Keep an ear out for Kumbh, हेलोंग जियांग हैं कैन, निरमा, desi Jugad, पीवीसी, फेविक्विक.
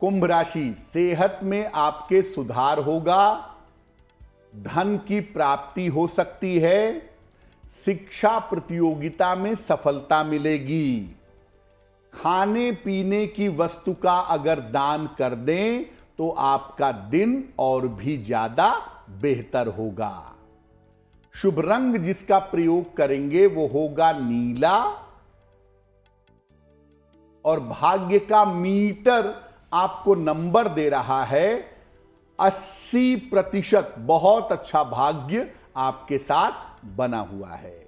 कुंभ राशि, सेहत में आपके सुधार होगा, धन की प्राप्ति हो सकती है, शिक्षा प्रतियोगिता में सफलता मिलेगी। खाने पीने की वस्तु का अगर दान कर दें तो आपका दिन और भी ज्यादा बेहतर होगा। शुभ रंग जिसका प्रयोग करेंगे वो होगा नीला, और भाग्य का मीटर आपको नंबर दे रहा है 80%। बहुत अच्छा भाग्य आपके साथ बना हुआ है।